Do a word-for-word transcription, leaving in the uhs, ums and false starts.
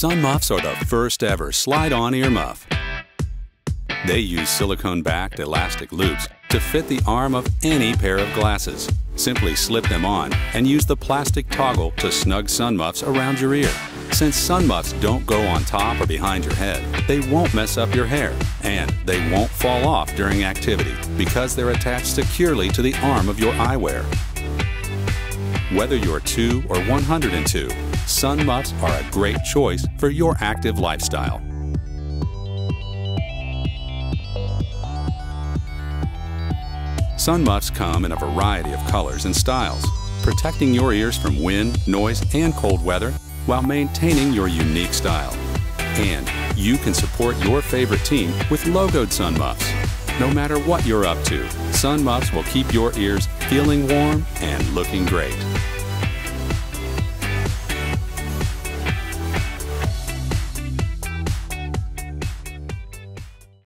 Sunmuffs are the first ever slide-on earmuff. They use silicone-backed elastic loops to fit the arm of any pair of glasses. Simply slip them on and use the plastic toggle to snug Sunmuffs around your ear. Since Sunmuffs don't go on top or behind your head, they won't mess up your hair, and they won't fall off during activity because they're attached securely to the arm of your eyewear. Whether you're two or one hundred and two, Sunmuffs are a great choice for your active lifestyle. Sunmuffs come in a variety of colors and styles, protecting your ears from wind, noise, and cold weather while maintaining your unique style. And you can support your favorite team with logoed Sunmuffs. No matter what you're up to, Sunmuffs will keep your ears feeling warm and looking great.